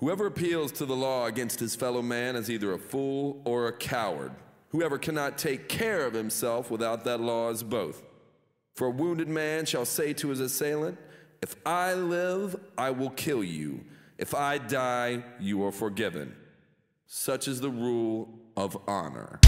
Whoever appeals to the law against his fellow man is either a fool or a coward. Whoever cannot take care of himself without that law is both. For a wounded man shall say to his assailant, "If I live, I will kill you. If I die, you are forgiven." Such is the rule of honor.